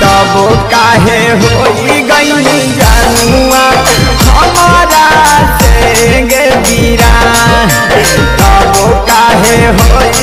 तब काहे होई गई जानुआ हमारा से गे बीरा तब काहे होई।